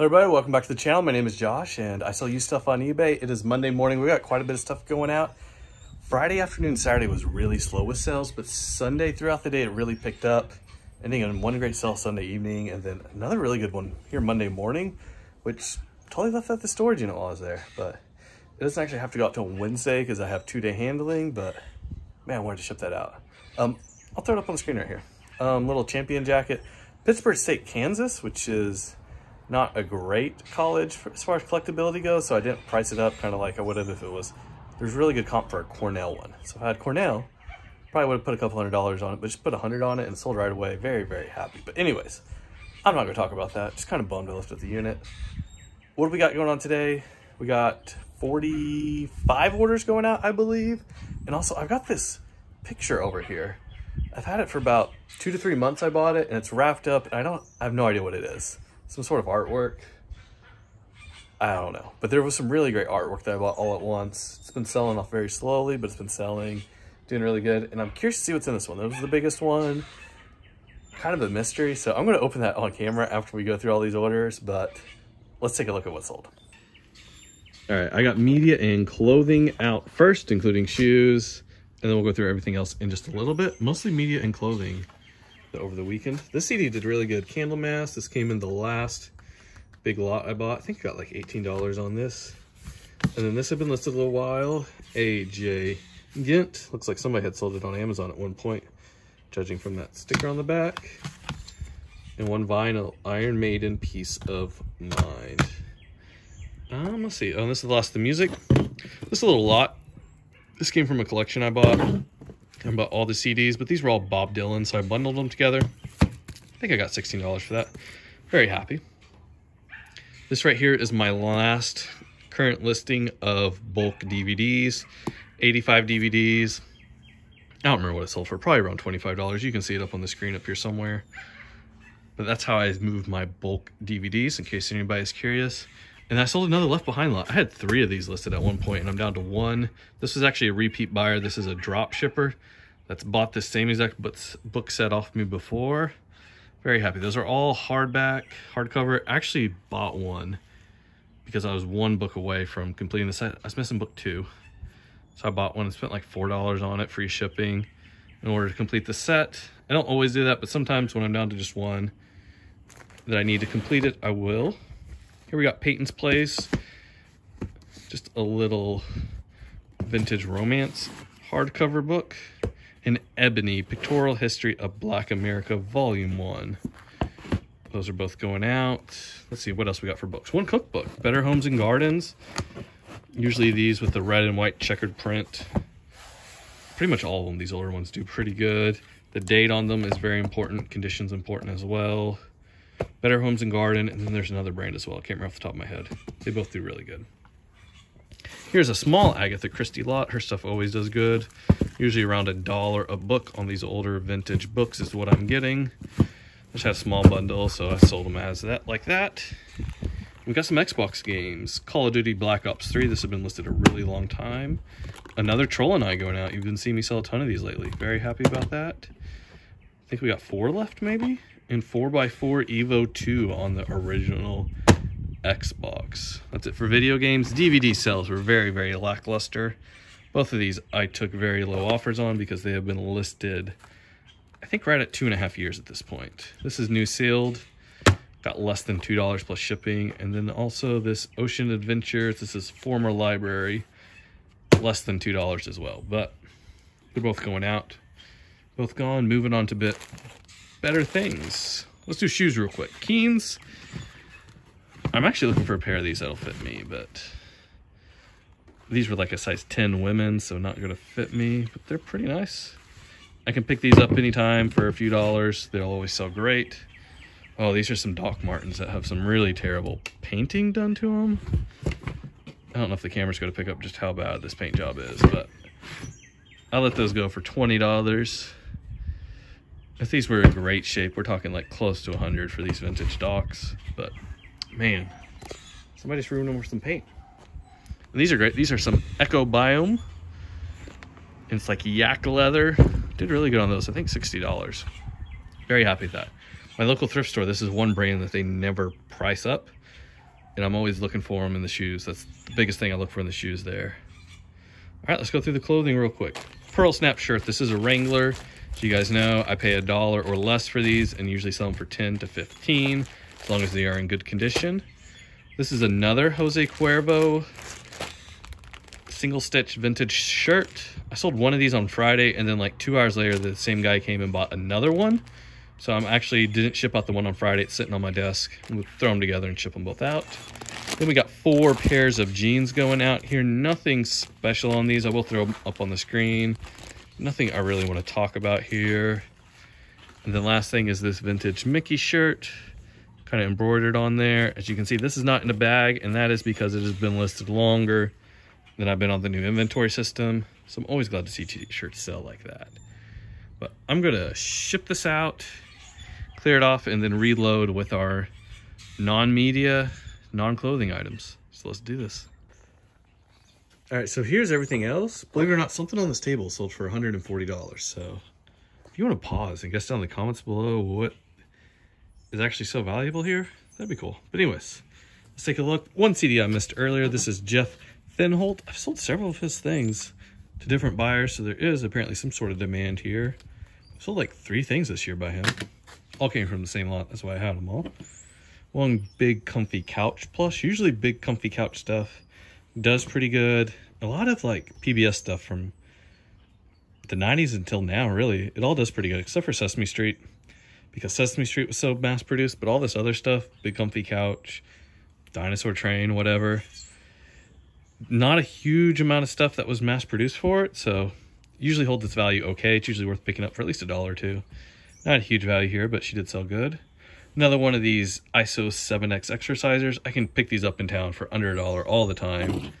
Hello everybody, welcome back to the channel. My name is Josh and I sell used stuff on eBay. It is Monday morning. We got quite a bit of stuff going out. Friday afternoon, Saturday was really slow with sales, but Sunday throughout the day, it really picked up. Ending in one great sale Sunday evening and then another really good one here Monday morning, which totally left out the storage unit while I was there, but it doesn't actually have to go out till Wednesday because I have 2-day handling, but man, I wanted to ship that out. I'll throw it up on the screen right here. Little Champion jacket, Pittsburgh State, Kansas, which is not a great college as far as collectability goes, so I didn't price it up kind of like I would have if it was. There's really good comp for a Cornell one. So if I had Cornell, probably would have put a couple $100 on it, but just put $100 on it and sold right away. Very, very happy. But anyways, I'm not gonna talk about that. Just kind of bummed I left at the unit. What do we got going on today? We got 45 orders going out, I believe. And also I've got this picture over here. I've had it for about 2 to 3 months. I bought it and it's wrapped up. And I have no idea what it is. Some sort of artwork, I don't know. But there was some really great artwork that I bought all at once. It's been selling off very slowly, but it's been selling, doing really good. And I'm curious to see what's in this one. That was the biggest one, kind of a mystery. So I'm gonna open that on camera after we go through all these orders, but let's take a look at what sold. All right, I got media and clothing out first, including shoes, and then we'll go through everything else in just a little bit, mostly media and clothing. Over the weekend, this CD did really good. Candlemass, this came in the last big lot I bought. I think I got like $18 on this. And then this had been listed a little while. AJ Gint, looks like somebody had sold it on Amazon at one point, judging from that sticker on the back. And one vinyl, Iron Maiden, Peace of Mind. Let's see. Oh, this is the last of the music. This is a little lot. This came from a collection I bought. I bought all the CDs, but these were all Bob Dylan, so I bundled them together. I think I got $16 for that. Very happy. This right here is my last current listing of bulk DVDs. 85 DVDs. I don't remember what it sold for. Probably around $25. You can see it up on the screen up here somewhere. But that's how I moved my bulk DVDs, in case anybody's curious. And I sold another Left Behind lot. I had 3 of these listed at one point, and I'm down to 1. This is actually a repeat buyer. This is a drop shipper that's bought this same exact book set off me before. Very happy. Those are all hardback, hardcover. I actually bought one because I was 1 book away from completing the set. I was missing book 2. So I bought one and spent like $4 on it, free shipping, in order to complete the set. I don't always do that, but sometimes when I'm down to just 1 that I need to complete it, I will. Here we got Peyton's Place, just a little vintage romance hardcover book, and Ebony, Pictorial History of Black America, Volume 1. Those are both going out. Let's see what else we got for books. 1 cookbook, Better Homes and Gardens. Usually these with the red and white checkered print. Pretty much all of them, these older ones, do pretty good. The date on them is very important. Condition's important as well. Better Homes and Garden, and then there's another brand as well. I can't remember off the top of my head. They both do really good. Here's a small Agatha Christie lot. Her stuff always does good. Usually around $1 a book on these older vintage books is what I'm getting. I just had a small bundle, so I sold them as that, like that. We've got some Xbox games. Call of Duty Black Ops 3. This has been listed a really long time. Another Troll and I going out. You've been seeing me sell a ton of these lately. Very happy about that. I think we got 4 left, maybe? And 4x4 EVO 2 on the original Xbox. That's it for video games. DVD sales were very, very lackluster. Both of these I took very low offers on because they have been listed, I think, right at 2.5 years at this point. This is new sealed. Got less than $2 plus shipping. And then also this Ocean Adventure. This is former library. Less than $2 as well. But they're both going out. Both gone. Moving on to bit better things. Let's do shoes real quick. Keens. I'm actually looking for a pair of these that'll fit me, but these were like a size 10 women, so not gonna fit me, but they're pretty nice. I can pick these up anytime for a few dollars. They'll always sell great. Oh, these are some Doc Martens that have some really terrible painting done to them. I don't know if the camera's gonna pick up just how bad this paint job is, but I'll let those go for $20. If these were in great shape, we're talking like close to 100 for these vintage Docs, but man, somebody just ruined them with some paint. And these are great. These are some Echo Biome, and it's like yak leather. Did really good on those. I think $60. Very happy with that. My local thrift store, this is one brand that they never price up. and I'm always looking for them in the shoes. That's the biggest thing I look for in the shoes there. All right, let's go through the clothing real quick. Pearl Snap shirt. This is a Wrangler. As you guys know, I pay $1 or less for these and usually sell them for 10 to 15, as long as they are in good condition. This is another Jose Cuervo single stitch vintage shirt. I sold one of these on Friday, and then like 2 hours later, the same guy came and bought another one. So I'm actually didn't ship out the one on Friday. It's sitting on my desk. We'll throw them together and ship them both out. Then we got 4 pairs of jeans going out here. Nothing special on these. I will throw them up on the screen. Nothing I really want to talk about here. And then last thing is this vintage Mickey shirt, kind of embroidered on there. As you can see, this is not in a bag, and that is because it has been listed longer than I've been on the new inventory system. So I'm always glad to see t-shirts sell like that. But I'm gonna ship this out, clear it off, and then reload with our non-media, non-clothing items. So let's do this. All right, so here's everything else. Believe it or not, something on this table sold for $140. So if you want to pause and guess down in the comments below what is actually so valuable here, that'd be cool. But anyways, let's take a look. One CD I missed earlier. This is Jeff Thinholt. I've sold several of his things to different buyers, so there is apparently some sort of demand here. I've sold like 3 things this year by him. All came from the same lot. That's why I had them all. One Big Comfy Couch plush. Usually Big Comfy Couch stuff does pretty good. A lot of like PBS stuff from the 90s until now, really. It all does pretty good, except for Sesame Street, because Sesame Street was so mass produced. But all this other stuff, Big Comfy Couch, Dinosaur Train, whatever, not a huge amount of stuff that was mass produced for it, so usually holds its value okay. It's usually worth picking up for at least $1 or $2. Not a huge value here, but she did sell good. Another one of these ISO 7X exercisers. I can pick these up in town for under $1 all the time.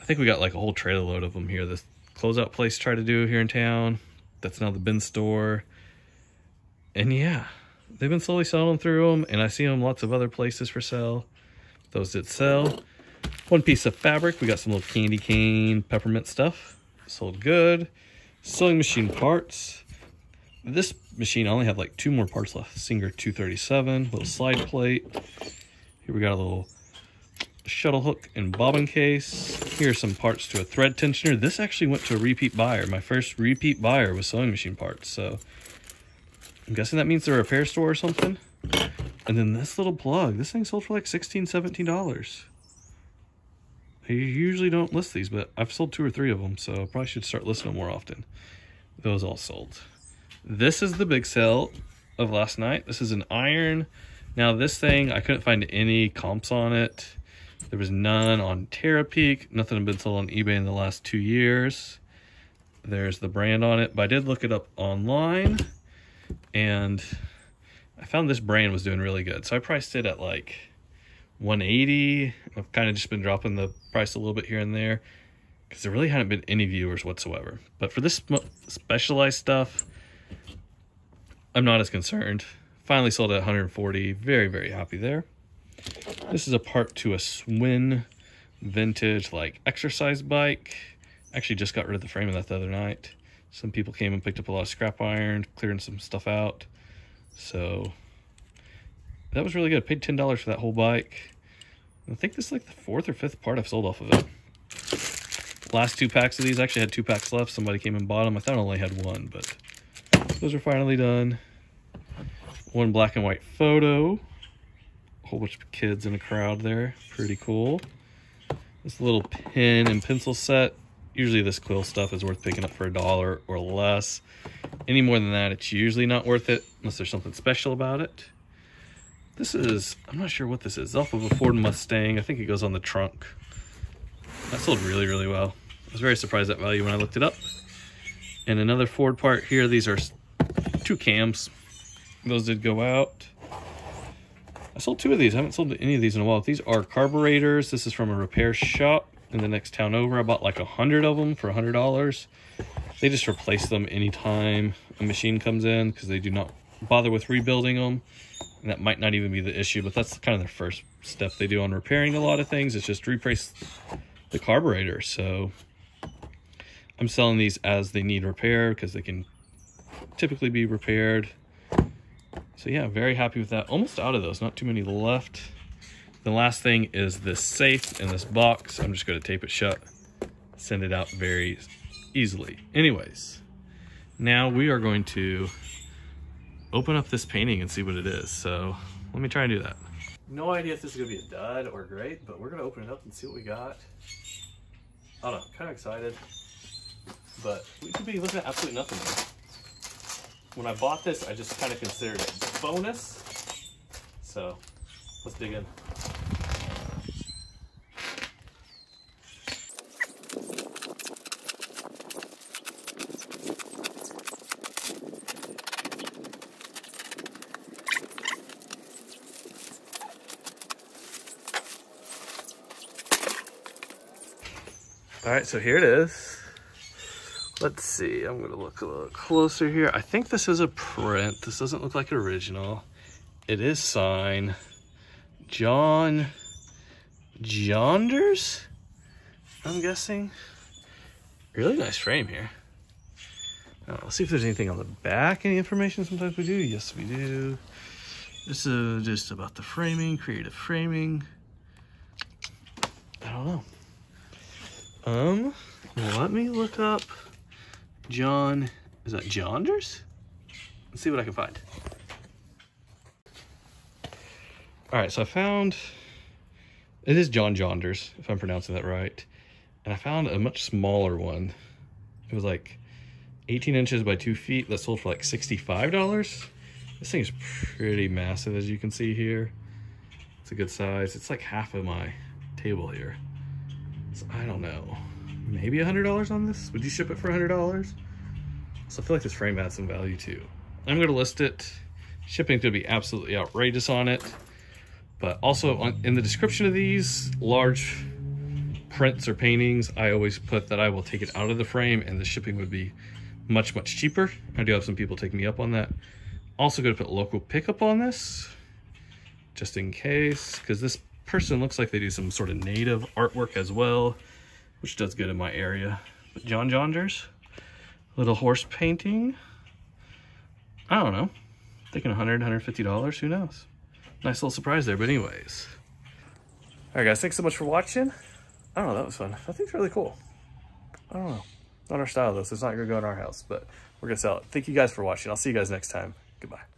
I think we got like a whole trailer load of them here. This closeout place tried to do here in town. That's now the bin store. And yeah, they've been slowly selling through them, and I see them lots of other places for sale. Those did sell. One piece of fabric. We got some little candy cane, peppermint stuff. Sold good. Sewing machine parts. This machine, I only have like 2 more parts left. Singer 237, little slide plate. Here we got a little shuttle hook and bobbin case. Here's some parts to a thread tensioner. This actually went to a repeat buyer. My first repeat buyer was sewing machine parts. So I'm guessing that means they're a repair store or something. And then this little plug. This thing sold for like $16, $17. I usually don't list these, but I've sold 2 or 3 of them, so I probably should start listing them more often. Those all sold. This is the big sale of last night. This is an iron. Now this thing, I couldn't find any comps on it. There was none on Terapeak. Nothing had been sold on eBay in the last 2 years. There's the brand on it, but I did look it up online, and I found this brand was doing really good. So I priced it at like 180. I've kind of just been dropping the price a little bit here and there because there really hadn't been any viewers whatsoever. But for this specialized stuff, I'm not as concerned. Finally sold at 140. Very, very happy there. This is a part to a Schwinn vintage like exercise bike. Actually just got rid of the frame of that the other night. Some people came and picked up a lot of scrap iron, clearing some stuff out. So that was really good. I paid $10 for that whole bike. I think this is like the 4th or 5th part I've sold off of it. Last 2 packs of these. I actually had 2 packs left. Somebody came and bought them. I thought I only had 1, but those are finally done. One black and white photo. A whole bunch of kids in a crowd there. Pretty cool. This little pen and pencil set. Usually this Quill stuff is worth picking up for $1 or less. Any more than that, it's usually not worth it unless there's something special about it. This is, I'm not sure what this is. It's off of a Ford Mustang. I think it goes on the trunk. That sold really, really well. I was very surprised at value when I looked it up. And another Ford part here. These are 2 cams. Those did go out. I sold 2 of these. I haven't sold any of these in a while. These are carburetors. This is from a repair shop in the next town over. I bought like 100 of them for $100. They just replace them anytime a machine comes in because they do not bother with rebuilding them. And that might not even be the issue, but that's kind of the first step they do on repairing a lot of things. It's just replace the carburetor. So I'm selling these as they need repair because they can typically be repaired. So yeah, very happy with that. Almost out of those, not too many left. The last thing is this safe in this box. I'm just going to tape it shut, send it out very easily. Anyways, now we are going to open up this painting and see what it is. So let me try and do that. No idea if this is going to be a dud or great, but we're going to open it up and see what we got. I don't know, kind of excited, but we could be looking at absolutely nothing. When I bought this, I just kind of considered it a bonus. So let's dig in. All right, so here it is. Let's see, I'm gonna look a little closer here. I think this is a print. This doesn't look like an original. It is signed John Zonders, I'm guessing. Really nice frame here. Let's see if there's anything on the back, any information. Sometimes we do, yes we do. This is just about the framing, creative framing. I don't know. Let me look up John, is that Zonders? Let's see what I can find. All right, so I found, it is John Zonders, if I'm pronouncing that right. And I found a much smaller one. It was like 18 inches by 2 feet that sold for like $65. This thing is pretty massive, as you can see here. It's a good size. It's like half of my table here. So I don't know, maybe $100 on this? Would you ship it for $100? So I feel like this frame adds some value too. I'm going to list it. Shipping's going to be absolutely outrageous on it. But also in the description of these large prints or paintings, I always put that I will take it out of the frame and the shipping would be much, much cheaper. I do have some people take me up on that. Also going to put local pickup on this just in case, because this person looks like they do some sort of native artwork as well, which does good in my area. But John Zonders, little horse painting. I don't know, thinking $100, $150, who knows? Nice little surprise there, but anyways. All right guys, thanks so much for watching. I don't know, that was fun. That thing's really cool. I don't know, not our style though, so it's not gonna go in our house, but we're gonna sell it. Thank you guys for watching. I'll see you guys next time. Goodbye.